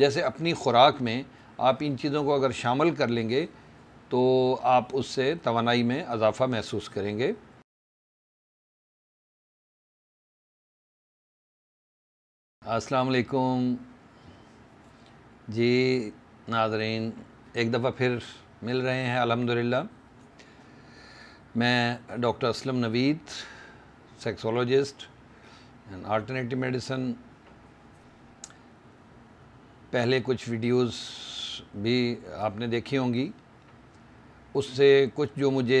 जैसे अपनी खुराक में आप इन चीज़ों को अगर शामिल कर लेंगे तो आप उससे तवानाई में इजाफा महसूस करेंगे। अस्सलाम वालेकुम जी नाज़रीन, एक दफ़ा फिर मिल रहे हैं अल्हम्दुलिल्लाह। मैं doctor Aslam Naveed, sexologist and alternative medicine. पहले कुछ वीडियोस भी आपने देखी होंगी, उससे कुछ जो मुझे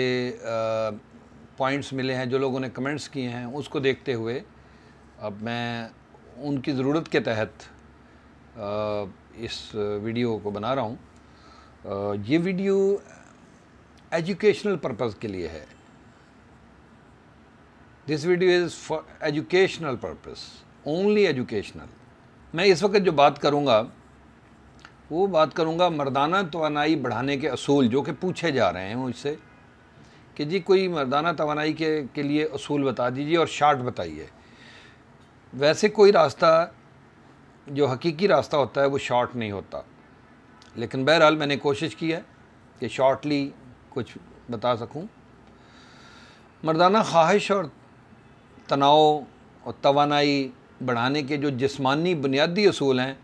पॉइंट्स मिले हैं, जो लोगों ने कमेंट्स किए हैं, उसको देखते हुए अब मैं उनकी ज़रूरत के तहत इस वीडियो को बना रहा हूँ। ये वीडियो एजुकेशनल पर्पज़ के लिए है। This video is for educational purpose, only educational. मैं इस वक्त जो बात करूँगा वो बात करूँगा मर्दाना तवानाई बढ़ाने के असूल, जो कि पूछे जा रहे हैं मुझसे कि जी कोई मर्दाना तवानाई के लिए असूल बता दीजिए और शार्ट बताइए। वैसे कोई रास्ता, जो हकीकी रास्ता होता है, वो शॉर्ट नहीं होता, लेकिन बहरहाल मैंने कोशिश की है कि शॉर्टली कुछ बता सकूं। मर्दाना ख्वाहिश और तनाव और तवानाई बढ़ाने के जो जिस्मानी बुनियादी असूल हैं,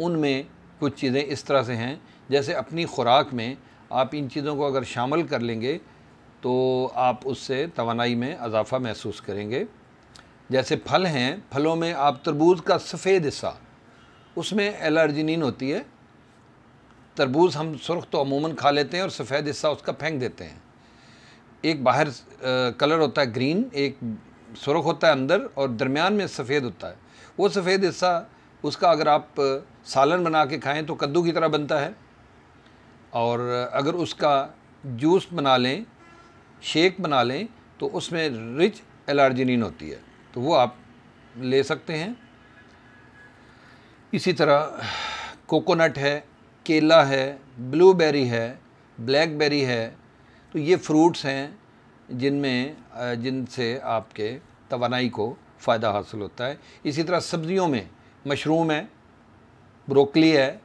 उनमें कुछ चीज़ें इस तरह से हैं, जैसे अपनी खुराक में आप इन चीज़ों को अगर शामिल कर लेंगे तो आप उससे तवानाई में इजाफा महसूस करेंगे। जैसे फल हैं, फलों में आप तरबूज का सफ़ेद हिस्सा, उसमें एलार्जिनिन होती है। तरबूज हम सुर्ख तो अमूमन खा लेते हैं और सफ़ेद हिस्सा उसका फेंक देते हैं। एक बाहर कलर होता है ग्रीन, एक सुर्ख होता है अंदर, और दरमियान में सफ़ेद होता है। वो सफ़ेद हिस्सा उसका अगर आप सालन बना के खाएं तो कद्दू की तरह बनता है, और अगर उसका जूस बना लें, शेक बना लें, तो उसमें रिच एलार्जिनिन होती है, तो वो आप ले सकते हैं। इसी तरह कोकोनट है, केला है, ब्लूबेरी है, ब्लैकबेरी है, तो ये फ्रूट्स हैं जिनसे आपके तवानाई को फ़ायदा हासिल होता है। इसी तरह सब्ज़ियों में मशरूम है, ब्रोकली है।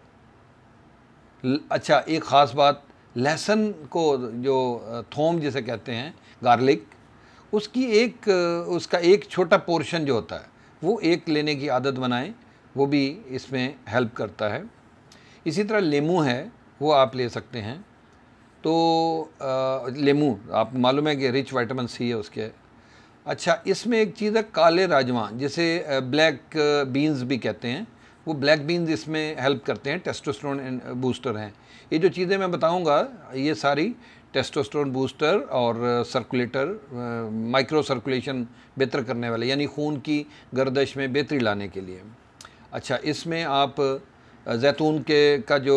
अच्छा, एक ख़ास बात, लहसुन को जो थोम जिसे कहते हैं, गार्लिक, उसका एक छोटा पोर्शन जो होता है वो एक लेने की आदत बनाएं, वो भी इसमें हेल्प करता है। इसी तरह लेमू है, वो आप ले सकते हैं। तो लेमू आप मालूम है कि रिच विटामिन सी है उसके। अच्छा, इसमें एक चीज़ है काले राजमा, जिसे ब्लैक बीन्स भी कहते हैं, वो ब्लैक बीन्स इसमें हेल्प करते हैं, टेस्टोस्टेरोन बूस्टर हैं। ये जो चीज़ें मैं बताऊंगा ये सारी टेस्टोस्टेरोन बूस्टर और सर्कुलेटर, माइक्रो सर्कुलेशन बेहतर करने वाले, यानी खून की गर्दश में बेहतरी लाने के लिए। अच्छा, इसमें आप जैतून का जो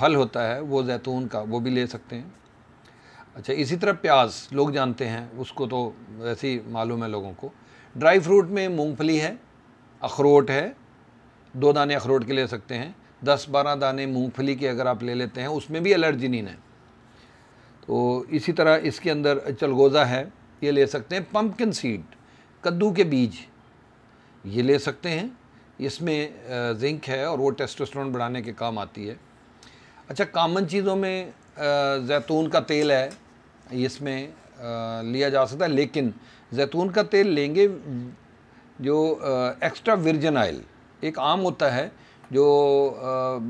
फल होता है वो जैतून का, वो भी ले सकते हैं। अच्छा, इसी तरह प्याज, लोग जानते हैं उसको, तो वैसे ही मालूम है लोगों को। ड्राई फ्रूट में मूंगफली है, अखरोट है, 2 दाने अखरोट के ले सकते हैं। 10-12 दाने मूंगफली के अगर आप ले लेते हैं, उसमें भी एलर्जिनिन है। तो इसी तरह इसके अंदर चलगोज़ा है, ये ले सकते हैं। पम्पकिन सीड, कद्दू के बीज, ये ले सकते हैं, इसमें जिंक है और वो टेस्टोस्टेरोन बढ़ाने के काम आती है। अच्छा, कामन चीज़ों में जैतून का तेल है, इसमें लिया जा सकता है, लेकिन जैतून का तेल लेंगे जो एक्स्ट्रा वर्जिन ऑयल एक आम होता है, जो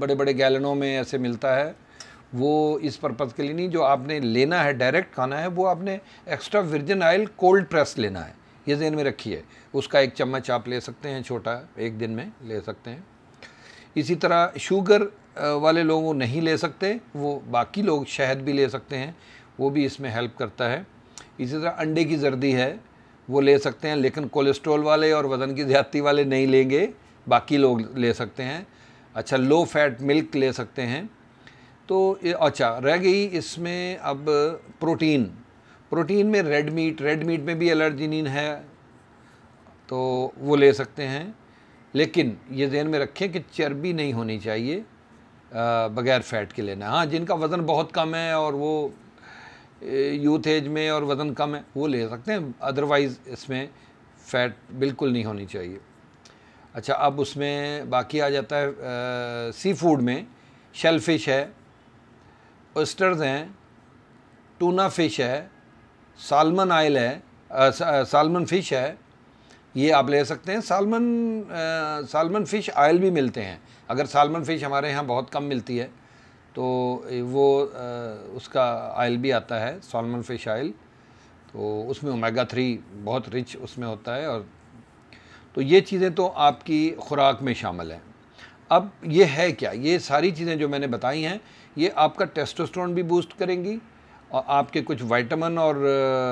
बड़े बड़े गैलनों में ऐसे मिलता है, वो इस पर्पज़ के लिए नहीं। जो आपने लेना है, डायरेक्ट खाना है, वो आपने extra virgin oil cold press लेना है, ये ज़हन में रखिए। उसका 1 चम्मच आप ले सकते हैं, छोटा, एक दिन में ले सकते हैं। इसी तरह शुगर वाले लोगों नहीं ले सकते वो, बाकी लोग शहद भी ले सकते हैं, वो भी इसमें हेल्प करता है। इसी तरह अंडे की जर्दी है, वो ले सकते हैं, लेकिन कोलेस्ट्रॉल वाले और वज़न की ज़्यादती वाले नहीं लेंगे, बाकी लोग ले सकते हैं। अच्छा, लो फैट मिल्क ले सकते हैं। तो अच्छा, रह गई इसमें अब प्रोटीन। प्रोटीन में रेड मीट में भी एलर्जिनिन है, तो वो ले सकते हैं, लेकिन ये ध्यान में रखें कि चर्बी नहीं होनी चाहिए, बग़ैर फ़ैट के लेना। हाँ, जिनका वज़न बहुत कम है और वो यूथ एज में और वज़न कम है, वो ले सकते हैं, अदरवाइज़ इसमें फ़ैट बिल्कुल नहीं होनी चाहिए। अच्छा, अब उसमें बाकी आ जाता है सी फूड में शेल फिश है, ऑयस्टर्स हैं, टूना फिश है, सालमन आयल है, सालमन फ़िश है, ये आप ले सकते हैं। सालमन फ़िश आयल भी मिलते हैं, अगर सालमन फ़िश हमारे यहाँ बहुत कम मिलती है तो वो उसका आयल भी आता है, सालमन फ़िश आयल, तो उसमें ओमेगा 3 बहुत रिच उसमें होता है। और तो ये चीज़ें तो आपकी ख़ुराक में शामिल हैं। अब ये है क्या, ये सारी चीज़ें जो मैंने बताई हैं ये आपका टेस्टोस्टेरोन भी बूस्ट करेंगी और आपके कुछ विटामिन और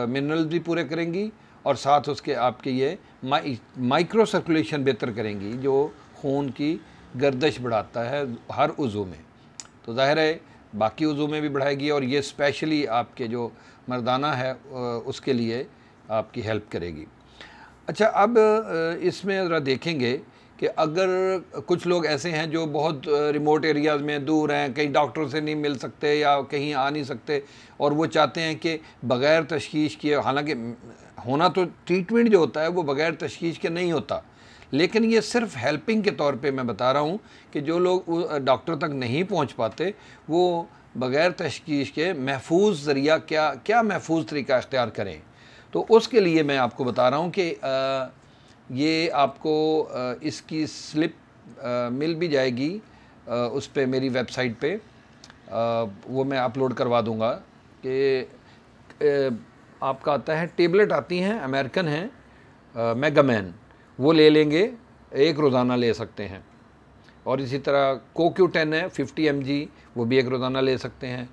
मिनरल्स भी पूरे करेंगी और साथ उसके आपके ये माइक्रो सर्कुलेशन बेहतर करेंगी जो खून की गर्दश बढ़ाता है हर उज़ू में, तो ज़ाहिर है बाकी उज़ू में भी बढ़ाएगी और ये स्पेशली आपके जो मर्दाना है उसके लिए आपकी हेल्प करेगी। अच्छा, अब इसमें ज़रा देखेंगे कि अगर कुछ लोग ऐसे हैं जो बहुत रिमोट एरियाज़ में दूर हैं, कहीं डॉक्टर से नहीं मिल सकते या कहीं आ नहीं सकते और वो चाहते हैं कि बग़ैर तशख़ीस किए, हालांकि होना तो ट्रीटमेंट जो होता है वो बग़ैर तशख़ीस के नहीं होता, लेकिन ये सिर्फ हेल्पिंग के तौर पे मैं बता रहा हूँ कि जो लोग डॉक्टर तक नहीं पहुँच पाते वो बग़ैर तशख़ीस के महफूज ज़रिया क्या क्या महफूज तरीका इख्तियार करें, तो उसके लिए मैं आपको बता रहा हूँ कि ये आपको इसकी स्लिप मिल भी जाएगी उस पर मेरी वेबसाइट पे, वो मैं अपलोड करवा दूँगा कि आपका आता है, टेबलेट आती हैं अमेरिकन हैं मेगामैन, वो ले लेंगे, एक रोज़ाना ले सकते हैं, और इसी तरह कोक्यू 10 है 50 mg, वो भी एक रोज़ाना ले सकते हैं।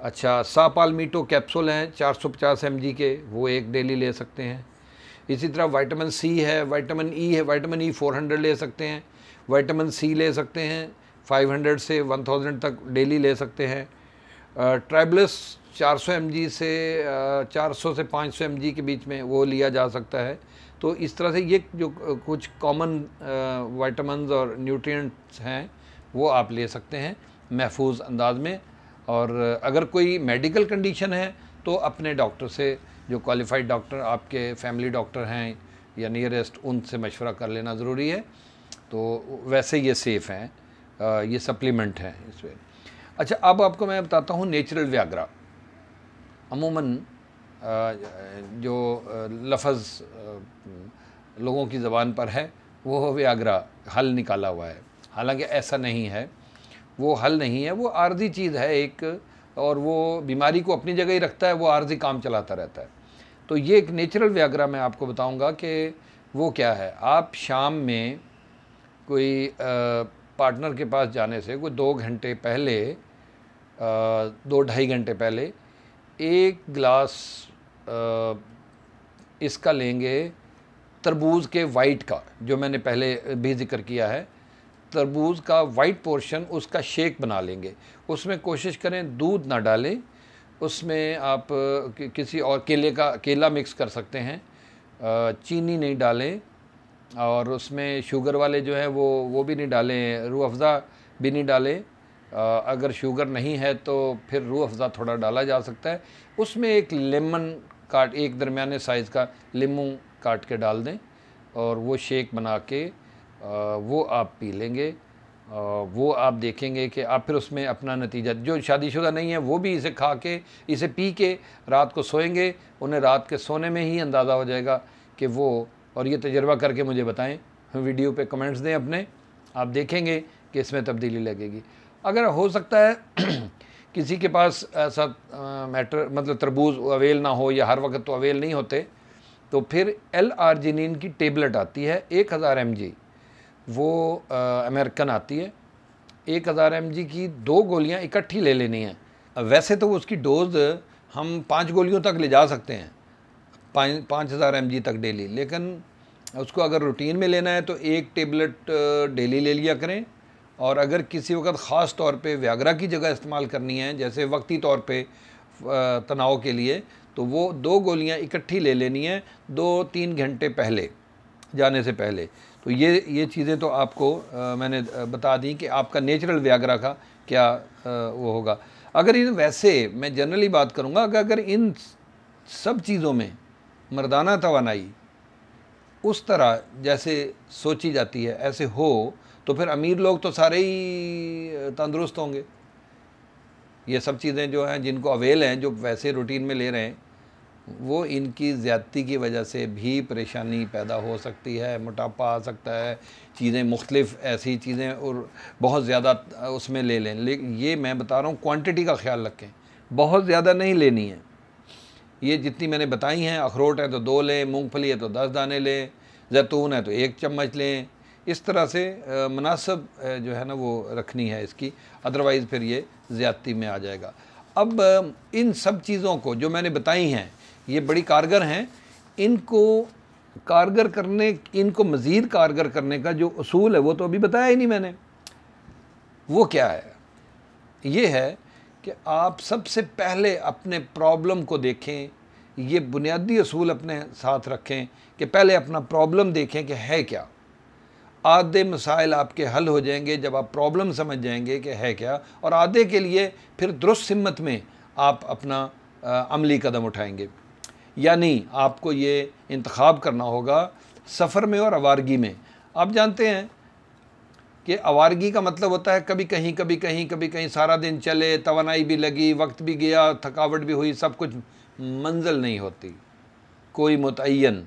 अच्छा, सापालमीटो कैप्सूल हैं 450 mg के, वो एक डेली ले सकते हैं। इसी तरह विटामिन सी है, विटामिन ई है, विटामिन ई 400 ले सकते हैं, विटामिन सी ले सकते हैं 500 से 1000 तक डेली ले सकते हैं। ट्राइब्लस 400 mg से 400 से 500 mg के बीच में वो लिया जा सकता है। तो इस तरह से ये जो कुछ कॉमन विटामिन्स और न्यूट्रिएंट्स हैं वो आप ले सकते हैं महफूज अंदाज में। और अगर कोई मेडिकल कंडीशन है तो अपने डॉक्टर से, जो क्वालिफाइड डॉक्टर आपके फैमिली डॉक्टर हैं या नियरेस्ट, उनसे मशवरा कर लेना ज़रूरी है। तो वैसे ये सेफ़ हैं, ये सप्लीमेंट हैं इसमें। अच्छा, अब आपको मैं बताता हूँ नेचुरल व्याग्रा। अमूमन जो लफ्ज़ लोगों की ज़बान पर है वो व्याग्रा, हल निकाला हुआ है, हालांकि ऐसा नहीं है, वो हल नहीं है, वो आर्जी चीज़ है एक, और वो बीमारी को अपनी जगह ही रखता है, वो आर्जी काम चलाता रहता है। तो ये एक नेचुरल व्याग्रा मैं आपको बताऊंगा कि वो क्या है। आप शाम में कोई पार्टनर के पास जाने से कोई 2 घंटे पहले, 2-2.5 घंटे पहले 1 गिलास इसका लेंगे, तरबूज के वाइट का, जो मैंने पहले भी जिक्र किया है, तरबूज का वाइट पोर्शन, उसका शेक बना लेंगे। उसमें कोशिश करें दूध ना डालें, उसमें आप किसी और केला मिक्स कर सकते हैं, चीनी नहीं डालें, और उसमें शुगर वाले जो है वो भी नहीं डालें, रूह अफ़ज़ा भी नहीं डालें। अगर शुगर नहीं है तो फिर रूह अफ़ज़ा थोड़ा डाला जा सकता है। उसमें एक लेमन काट, एक दरमियाने साइज़ का लीमू काट के डाल दें और वो शेक बना के वो आप पी लेंगे। वो आप देखेंगे कि आप फिर उसमें अपना नतीजा, जो शादीशुदा नहीं है वो भी इसे खा के, इसे पी के रात को सोएंगे, उन्हें रात के सोने में ही अंदाज़ा हो जाएगा कि वो, और ये तजर्बा करके मुझे बताएं, वीडियो पे कमेंट्स दें अपने, आप देखेंगे कि इसमें तब्दीली लगेगी। अगर हो सकता है किसी के पास ऐसा मैटर, मतलब तरबूज अवेल ना हो या हर वक्त तो अवेल नहीं होते, तो फिर L-आर्जिनिन की टेबलेट आती है 1000 mg, वो अमेरिकन आती है। 1000 mg की 2 गोलियाँ इकट्ठी ले लेनी है। वैसे तो उसकी डोज़ हम 5 गोलियों तक ले जा सकते हैं, 5000 mg तक डेली, लेकिन उसको अगर रूटीन में लेना है तो 1 टेबलेट डेली ले लिया करें। और अगर किसी वक्त ख़ास तौर पे व्याग्रा की जगह इस्तेमाल करनी है, जैसे वक्ती तौर पे तनाव के लिए, तो वो 2 गोलियाँ इकट्ठी ले लेनी है 2-3 घंटे पहले, जाने से पहले। तो ये चीज़ें तो आपको मैंने बता दी कि आपका नेचुरल व्याग्रा का क्या वो होगा। अगर वैसे मैं जनरली बात करूँगा, अगर इन सब चीज़ों में मर्दाना तवानाई, उस तरह जैसे सोची जाती है ऐसे हो तो फिर अमीर लोग तो सारे ही तंदुरुस्त होंगे। ये सब चीज़ें जो हैं जिनको अवेल हैं, जो वैसे रूटीन में ले रहे हैं, वो इनकी ज़्यादती की वजह से भी परेशानी पैदा हो सकती है, मोटापा आ सकता है, चीज़ें मुख्तलिफ़ ऐसी चीज़ें और बहुत ज़्यादा उसमें ले लें। लेकिन ये मैं बता रहा हूँ क्वांटिटी का ख्याल रखें, बहुत ज़्यादा नहीं लेनी है। ये जितनी मैंने बताई हैं, अखरोट है तो 2 लें, मूँगफली है तो 10 दाने लें, जैतून है तो 1 चम्मच लें। इस तरह से मुनासिब जो है ना वो रखनी है इसकी, अदरवाइज़ फिर ये ज़्यादती में आ जाएगा। अब इन सब चीज़ों को जो मैंने बताई हैं ये बड़ी कारगर हैं, इनको मज़ीद कारगर करने का जो उसूल है वो तो अभी बताया ही नहीं मैंने। वो क्या है? ये है कि आप सबसे पहले अपने प्रॉब्लम को देखें। ये बुनियादी असूल अपने साथ रखें कि पहले अपना प्रॉब्लम देखें कि है क्या। आधे मसाइल आपके हल हो जाएंगे जब आप प्रॉब्लम समझ जाएंगे कि है क्या, और आधे के लिए फिर दुरुस्त हिम्मत में आप अपना अमली कदम उठाएंगे। यानी आपको ये इंतखाब करना होगा सफ़र में और आवारगी में। आप जानते हैं कि आवारगी का मतलब होता है कभी कहीं कभी कहीं कभी कहीं, सारा दिन चले, तवानाई भी लगी, वक्त भी गया, थकावट भी हुई, सब कुछ, मंजिल नहीं होती कोई मुतय्यन।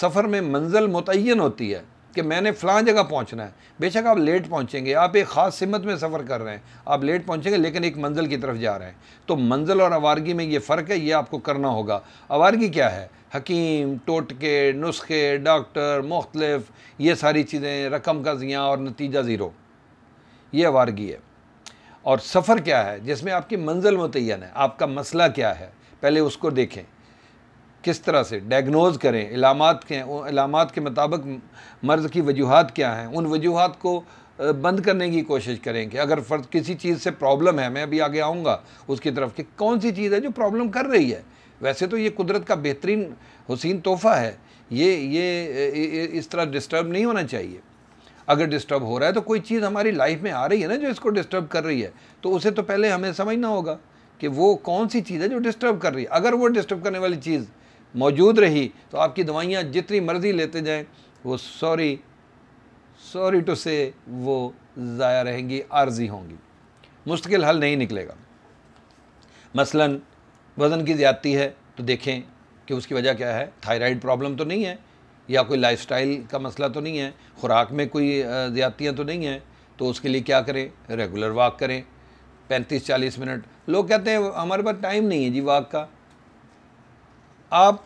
सफ़र में मंजिल मुतय्यन होती है कि मैंने फ़लाँ जगह पहुंचना है। बेशक आप लेट पहुंचेंगे, आप एक ख़ास सिमत में सफ़र कर रहे हैं, आप लेट पहुंचेंगे लेकिन एक मंजिल की तरफ जा रहे हैं। तो मंजिल और आवारगी में ये फ़र्क है, ये आपको करना होगा। आवारगी क्या है? हकीम, टोटके, नुस्खे, डॉक्टर, मुख्तलिफ, ये सारी चीज़ें, रकम का ज़ियाँ और नतीजा ज़ीरो, ये आवारगी है। और सफ़र क्या है? जिसमें आपकी मंजिल मुतय्यन है, आपका मसला क्या है पहले उसको देखें, किस तरह से डायग्नोज़ करें, इलामात के मुताबिक मर्ज़ की वजूहात क्या हैं, उन वजूहात को बंद करने की कोशिश करें कि अगर फ़र्ज़ किसी चीज़ से प्रॉब्लम है, मैं अभी आगे आऊँगा उसकी तरफ कि कौन सी चीज़ है जो प्रॉब्लम कर रही है। वैसे तो ये कुदरत का बेहतरीन हुसीन तोहफ़ा है, ये इस तरह डिस्टर्ब नहीं होना चाहिए। अगर डिस्टर्ब हो रहा है तो कोई चीज़ हमारी लाइफ में आ रही है ना जो इसको डिस्टर्ब कर रही है, तो उसे तो पहले हमें समझना होगा कि वो कौन सी चीज़ है जो डिस्टर्ब कर रही है। अगर वो डिस्टर्ब करने वाली चीज़ मौजूद रही तो आपकी दवाइयाँ जितनी मर्जी लेते जाएं, वो सॉरी टू से वो ज़ाया रहेंगी, आर्जी होंगी, मुश्किल हल नहीं निकलेगा। मसलन वज़न की ज़्यादती है तो देखें कि उसकी वजह क्या है, थायराइड प्रॉब्लम तो नहीं है, या कोई लाइफस्टाइल का मसला तो नहीं है, खुराक में कोई ज़्यादतियाँ तो नहीं हैं। तो उसके लिए क्या करें? रेगुलर वॉक करें 35-40 मिनट। लोग कहते हैं हमारे पास टाइम नहीं है जी वॉक का। आप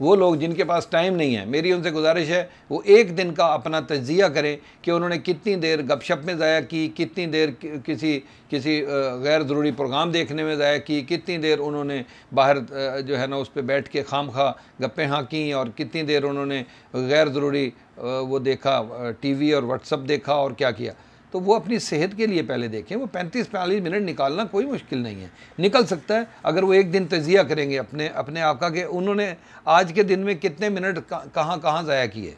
वो लोग जिनके पास टाइम नहीं है, मेरी उनसे गुजारिश है वो एक दिन का अपना तजिया करें कि उन्होंने कितनी देर गपशप में ज़ाया की, कितनी देर किसी गैर ज़रूरी प्रोग्राम देखने में ज़ाया की, कितनी देर उन्होंने बाहर जो है ना उस पर बैठ के खामखा गप्पें हाँकीं, और कितनी देर उन्होंने गैर ज़रूरी वो देखा, टीवी और व्हाट्सअप देखा और क्या किया। तो वो अपनी सेहत के लिए पहले देखें। वो 35-40 मिनट निकालना कोई मुश्किल नहीं है, निकल सकता है अगर वो एक दिन तजिया करेंगे अपने आप का कि उन्होंने आज के दिन में कितने मिनट कहाँ कहाँ ज़ाया किए,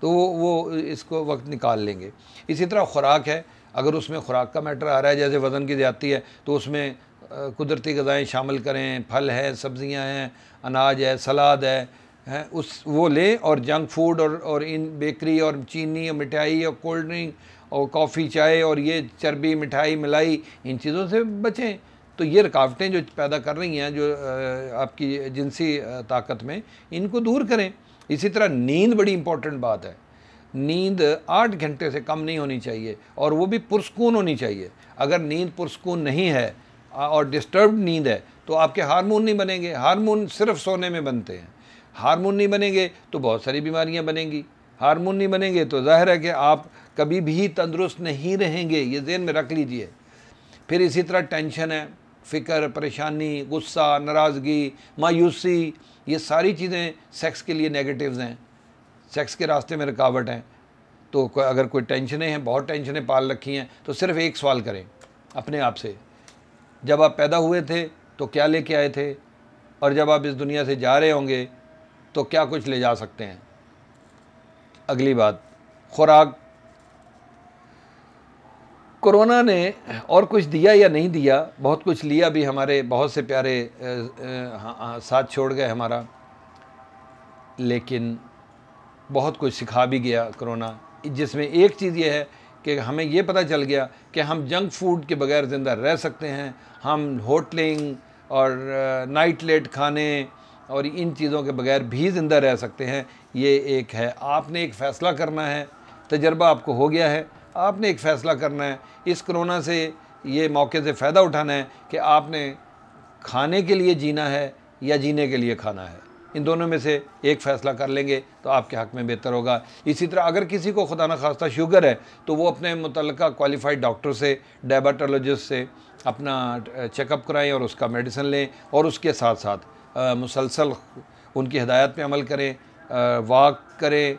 तो वो इसको वक्त निकाल लेंगे। इसी तरह खुराक है, अगर उसमें खुराक का मैटर आ रहा है, जैसे वज़न की ज़्यादती है तो उसमें कुदरती ग़िज़ाएँ शामिल करें, फल है, सब्ज़ियाँ हैं, अनाज है, सलाद है उस वो लें, और जंक फूड और इन बेकरी और चीनी और मिठाई और कोल्ड ड्रिंक और कॉफ़ी, चाय और ये चर्बी, मिठाई, मलाई, इन चीज़ों से बचें। तो ये रुकावटें जो पैदा कर रही हैं जो आपकी जिनसी ताकत में, इनको दूर करें। इसी तरह नींद बड़ी इंपॉर्टेंट बात है। नींद 8 घंटे से कम नहीं होनी चाहिए, और वो भी पुरसकून होनी चाहिए। अगर नींद पुरसकून नहीं है और डिस्टर्ब नींद है तो आपके हार्मोन नहीं बनेंगे। हार्मोन सिर्फ सोने में बनते हैं, हार्मोन नहीं बनेंगे तो बहुत सारी बीमारियाँ बनेंगी। हार्मोन नहीं बनेंगे तो जाहिर है कि आप कभी भी तंदुरुस्त नहीं रहेंगे, ये ज़हन में रख लीजिए। फिर इसी तरह टेंशन है, फ़िक्र, परेशानी, गुस्सा, नाराज़गी, मायूसी, ये सारी चीज़ें सेक्स के लिए नेगेटिव्स हैं, सेक्स के रास्ते में रुकावट हैं। तो अगर कोई टेंशनें हैं, बहुत टेंशनें पाल रखी हैं, तो सिर्फ़ एक सवाल करें अपने आप से, जब आप पैदा हुए थे तो क्या लेके आए थे, और जब आप इस दुनिया से जा रहे होंगे तो क्या कुछ ले जा सकते हैं। अगली बात, खुराक। कोरोना ने और कुछ दिया या नहीं दिया, बहुत कुछ लिया भी, हमारे बहुत से प्यारे साथ छोड़ गए हमारा, लेकिन बहुत कुछ सिखा भी गया कोरोना, जिसमें एक चीज़ ये है कि हमें ये पता चल गया कि हम जंक फूड के बगैर ज़िंदा रह सकते हैं, हम होटलिंग और नाइट लेट खाने और इन चीज़ों के बगैर भी ज़िंदा रह सकते हैं। ये एक है, आपने एक फ़ैसला करना है, तजर्बा आपको हो गया है, आपने एक फ़ैसला करना है इस कोरोना से, ये मौके से फ़ायदा उठाना है कि आपने खाने के लिए जीना है या जीने के लिए खाना है। इन दोनों में से एक फ़ैसला कर लेंगे तो आपके हक़ में बेहतर होगा। इसी तरह अगर किसी को खुदा न खास्ता शुगर है तो वो अपने मुतलका क्वालिफाइड डॉक्टर से, डायबिटोलॉजिस्ट से अपना चेकअप कराएं और उसका मेडिसिन लें, और उसके साथ साथ मुसलसल उनकी हदायत पे अमल करें, वाक करें,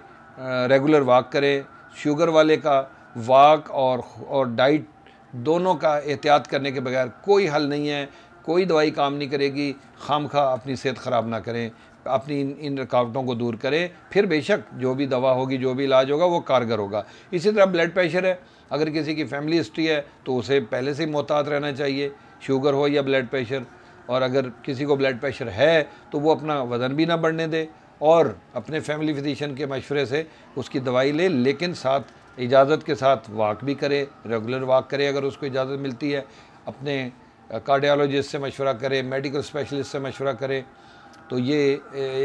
रेगुलर वाक करें। शुगर वाले का वाक और डाइट दोनों का एहतियात करने के बगैर कोई हल नहीं है, कोई दवाई काम नहीं करेगी। खामखा अपनी सेहत ख़राब ना करें, अपनी इन रुकावटों को दूर करें, फिर बेशक जो भी दवा होगी, जो भी इलाज होगा वो कारगर होगा। इसी तरह ब्लड प्रेशर है, अगर किसी की फैमिली हिस्ट्री है तो उसे पहले से ही मोहतात रहना चाहिए, शुगर हो या ब्लड प्रेशर। और अगर किसी को ब्लड प्रेशर है तो वो अपना वज़न भी ना बढ़ने दे और अपने फैमिली फिजिशियन के मशवरे से उसकी दवाई ले, लेकिन साथ इजाज़त के साथ वाक भी करे, रेगुलर वाक करे अगर उसको इजाज़त मिलती है। अपने कार्डियोलॉजिस्ट से मशवरा करे, मेडिकल स्पेशलिस्ट से मशवरा करे, तो ये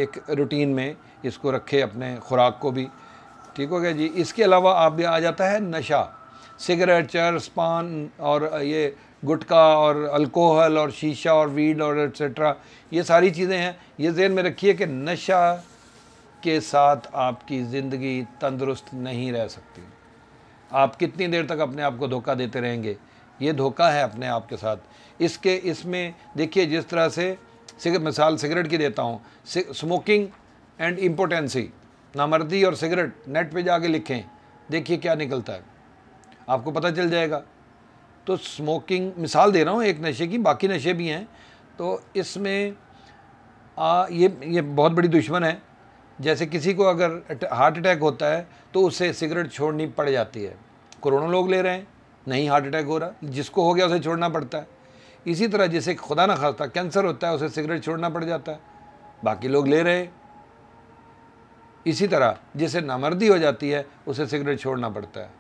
एक रूटीन में इसको रखे अपने खुराक को भी। ठीक हो गया जी। इसके अलावा आप भी आ जाता है नशा, सिगरेट, चरस, पान और ये गुटखा और अल्कोहल और शीशा और वीड और एट्सेट्रा, ये सारी चीज़ें हैं। ये ज़हन में रखिए कि नशा के साथ आपकी ज़िंदगी तंदुरुस्त नहीं रह सकती। आप कितनी देर तक अपने आप को धोखा देते रहेंगे, ये धोखा है अपने आप के साथ। इसके इसमें देखिए जिस तरह से मिसाल सिगरेट की देता हूँ, स्मोकिंग एंड इम्पोटेंसी, नामर्दी और सिगरेट, नेट पे जाके लिखें, देखिए क्या निकलता है, आपको पता चल जाएगा। तो स्मोकिंग मिसाल दे रहा हूँ एक नशे की, बाकी नशे भी हैं। तो इसमें ये बहुत बड़ी दुश्मन है। जैसे किसी को अगर हार्ट अटैक होता है तो उसे सिगरेट छोड़नी पड़ जाती है, करोड़ों लोग ले रहे हैं, नहीं हार्ट अटैक हो रहा, जिसको हो गया उसे छोड़ना पड़ता है। इसी तरह जैसे खुदा ना खास्ता कैंसर होता है, उसे सिगरेट छोड़ना पड़ जाता है, बाकी लोग ले रहे। इसी तरह जैसे नामर्दी हो जाती है, उसे सिगरेट छोड़ना पड़ता है।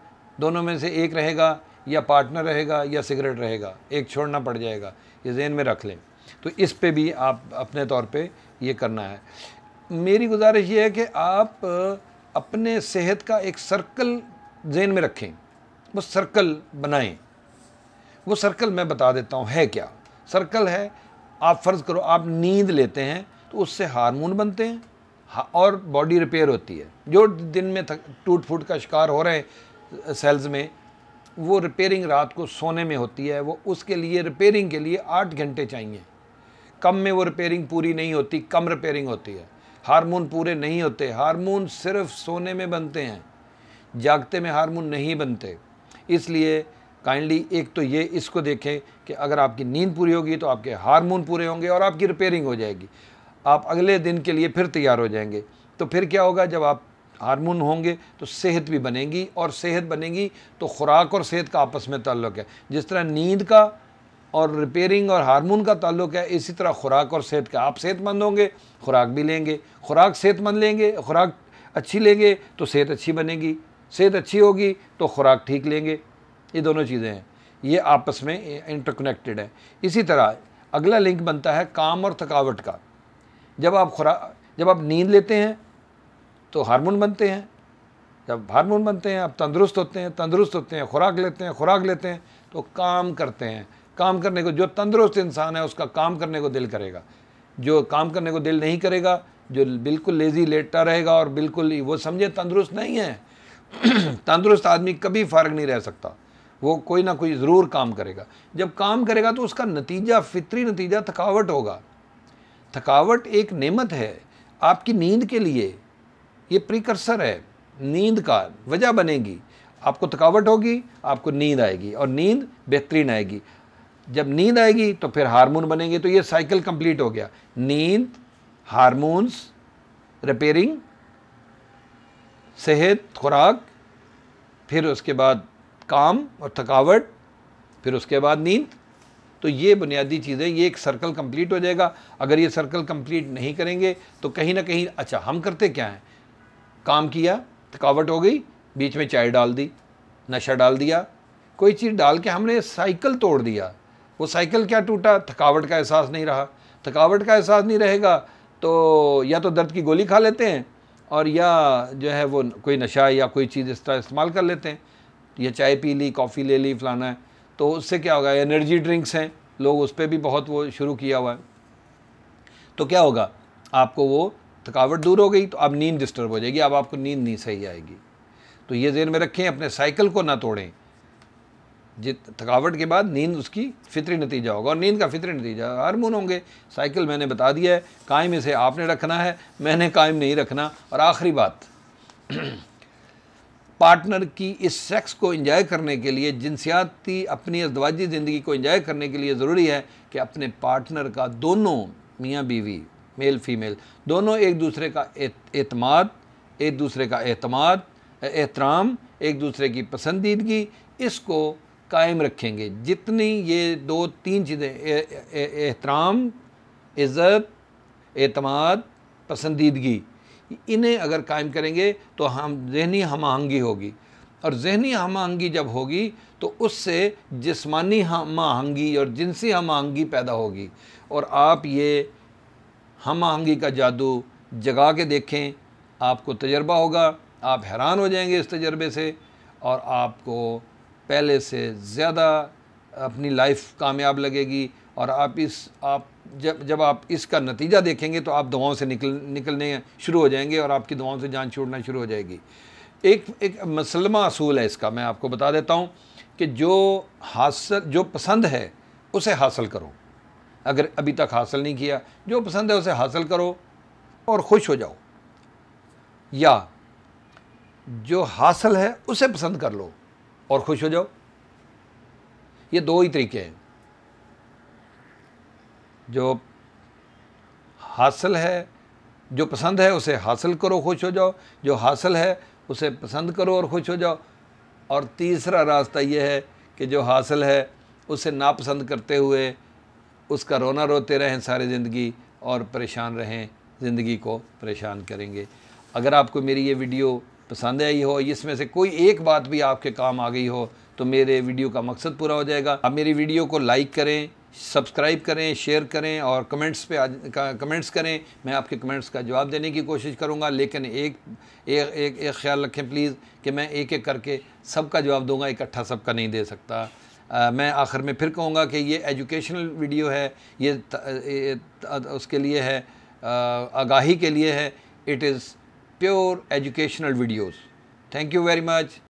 दोनों में से एक रहेगा, या पार्टनर रहेगा या सिगरेट रहेगा, एक छोड़ना पड़ जाएगा, ये ज़हन में रख लें। तो इस पे भी आप अपने तौर पे ये करना है। मेरी गुजारिश ये है कि आप अपने सेहत का एक सर्कल ज़हन में रखें, वो सर्कल बनाएं। वो सर्कल मैं बता देता हूँ है क्या। सर्कल है, आप फ़र्ज़ करो आप नींद लेते हैं तो उससे हार्मोन बनते हैं और बॉडी रिपेयर होती है। जो दिन में टूट फूट का शिकार हो रहे हैं सेल्स में, वो रिपेयरिंग रात को सोने में होती है। वो उसके लिए रिपेयरिंग के लिए 8 घंटे चाहिए, कम में वो रिपेयरिंग पूरी नहीं होती, कम रिपेयरिंग होती है, हार्मोन पूरे नहीं होते। हार्मोन सिर्फ सोने में बनते हैं, जागते में हार्मोन नहीं बनते। इसलिए काइंडली एक तो ये इसको देखें कि अगर आपकी नींद पूरी होगी तो आपके हार्मोन पूरे होंगे और आपकी रिपेयरिंग हो जाएगी, आप अगले दिन के लिए फिर तैयार हो जाएंगे। तो फिर क्या होगा, जब आप हार्मोन होंगे तो सेहत भी बनेगी, और सेहत बनेगी तो खुराक और सेहत का आपस में ताल्लुक़ है। जिस तरह नींद का और रिपेयरिंग और हार्मोन का ताल्लुक़ है, इसी तरह खुराक और सेहत का। आप सेहतमंद होंगे, खुराक भी लेंगे, खुराक सेहतमंद लेंगे, खुराक अच्छी लेंगे तो सेहत अच्छी बनेगी, सेहत अच्छी होगी तो खुराक ठीक लेंगे। ये दोनों चीज़ें हैं, ये आपस में इंटरकनेक्टेड है। इसी तरह अगला लिंक बनता है काम और थकावट का। जब आप नींद लेते हैं तो हार्मोन बनते हैं, जब हार्मोन बनते हैं आप तंदुरुस्त होते हैं, खुराक लेते हैं तो काम करते हैं। काम करने को, जो तंदुरुस्त इंसान है उसका काम करने को दिल करेगा, जो काम करने को दिल नहीं करेगा, जो बिल्कुल लेज़ी लेटा रहेगा और बिल्कुल ही वो समझे तंदुरुस्त नहीं है। तंदुरुस्त आदमी कभी फारग नहीं रह सकता, वो कोई ना कोई ज़रूर काम करेगा। जब काम करेगा तो उसका नतीजा, फितरी नतीजा थकावट होगा। थकावट एक नेमत है आपकी नींद के लिए, ये प्रीकर्सर है नींद का, वजह बनेगी। आपको थकावट होगी, आपको नींद आएगी और नींद बेहतरीन आएगी। जब नींद आएगी तो फिर हार्मोन बनेंगे, तो ये साइकिल कंप्लीट हो गया। नींद, हार्मोन्स, रिपेयरिंग, सेहत, खुराक, फिर उसके बाद काम और थकावट, फिर उसके बाद नींद। तो ये बुनियादी चीज़ें, ये एक सर्कल कंप्लीट हो जाएगा। अगर ये सर्कल कंप्लीट नहीं करेंगे तो कहीं ना कहीं, अच्छा हम करते क्या हैं, काम किया, थकावट हो गई, बीच में चाय डाल दी, नशा डाल दिया, कोई चीज़ डाल के हमने साइकिल तोड़ दिया। वो साइकिल क्या टूटा, थकावट का एहसास नहीं रहा। थकावट का एहसास नहीं रहेगा तो या तो दर्द की गोली खा लेते हैं और या जो है वो कोई नशा या कोई चीज़ इस तरह इस्तेमाल कर लेते हैं, या चाय पी ली, कॉफ़ी ले ली, फलाना है, तो उससे क्या होगा। एनर्जी ड्रिंक्स हैं, लोग उस पर भी बहुत वो शुरू किया हुआ है, तो क्या होगा, आपको वो थकावट दूर हो गई तो अब नींद डिस्टर्ब हो जाएगी, अब आपको नींद नहीं सही आएगी। तो ये ज़हन में रखें, अपने साइकिल को ना तोड़ें। थकावट के बाद नींद उसकी फितरी नतीजा होगा, और नींद का फितरी नतीजा हार्मोन होंगे। साइकिल मैंने बता दिया है, कायम इसे आपने रखना है, मैंने कायम नहीं रखना। और आखिरी बात, पार्टनर की इस सेक्स को एंजॉय करने के लिए, जिनसियाती अपनी अज़दवाजी ज़िंदगी को एंजॉय करने के लिए ज़रूरी है कि अपने पार्टनर का दोनों मियाँ बीवी, मेल फीमेल, दोनों एक दूसरे का एतमाद, एक दूसरे का एतमाद, एहतराम, एक दूसरे की पसंदीदगी, इसको कायम रखेंगे। जितनी ये दो तीन चीज़ें, एहतराम, इज़्ज़त, एतमाद, पसंदीदगी, इन्हें अगर कायम करेंगे तो हम ज़हनी हम आहंगी होगी, और ज़हनी हम आहंगी जब होगी तो उससे जिस्मानी हम आहंगी और जिनसी हम आहंगी पैदा होगी। और आप ये हम आहंगी का जादू जगा के देखें, आपको तजर्बा होगा, आप हैरान हो जाएंगे इस तजर्बे से, और आपको पहले से ज़्यादा अपनी लाइफ कामयाब लगेगी। और आप जब आप इसका नतीजा देखेंगे तो आप दुआओं से निकलने शुरू हो जाएंगे, और आपकी दुआओं से जान छूटना शुरू हो जाएगी। एक मसलमा असूल है इसका, मैं आपको बता देता हूँ कि जो पसंद है उसे हासिल करो, अगर अभी तक हासिल नहीं किया, जो पसंद है उसे हासिल करो और खुश हो जाओ, या जो हासिल है उसे पसंद कर लो और खुश हो जाओ। ये दो ही तरीके हैं, जो हासिल है, जो पसंद है उसे हासिल करो, खुश हो जाओ, जो हासिल है उसे पसंद करो और खुश हो जाओ। और तीसरा रास्ता ये है कि जो हासिल है उसे नापसंद करते हुए उसका रोना रोते रहें सारी ज़िंदगी, और परेशान रहें, ज़िंदगी को परेशान करेंगे। अगर आपको मेरी ये वीडियो पसंद आई हो, इसमें से कोई एक बात भी आपके काम आ गई हो, तो मेरे वीडियो का मकसद पूरा हो जाएगा। आप मेरी वीडियो को लाइक करें, सब्सक्राइब करें, शेयर करें, और कमेंट्स करें। मैं आपके कमेंट्स का जवाब देने की कोशिश करूंगा, लेकिन एक ख्याल रखें प्लीज़ कि मैं एक एक करके सबका जवाब दूंगा, इकट्ठा सबका नहीं दे सकता। मैं आखिर में फिर कहूँगा कि ये एजुकेशनल वीडियो है, ये उसके लिए है, आगाही के लिए है। It is pure educational videos. Thank you very much.